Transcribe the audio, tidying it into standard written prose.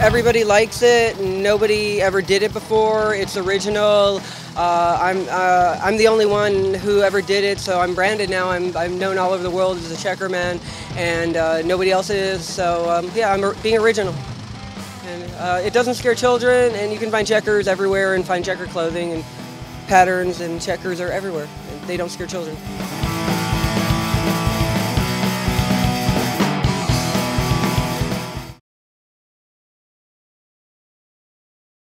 Everybody likes it. Nobody ever did it before. It's original. I'm the only one who ever did it, so I'm branded now. I'm known all over the world as a checker man, and nobody else is. So yeah, I'm being original. And it doesn't scare children, and you can find checkers everywhere and find checker clothing and patterns, and checkers are everywhere. And they don't scare children.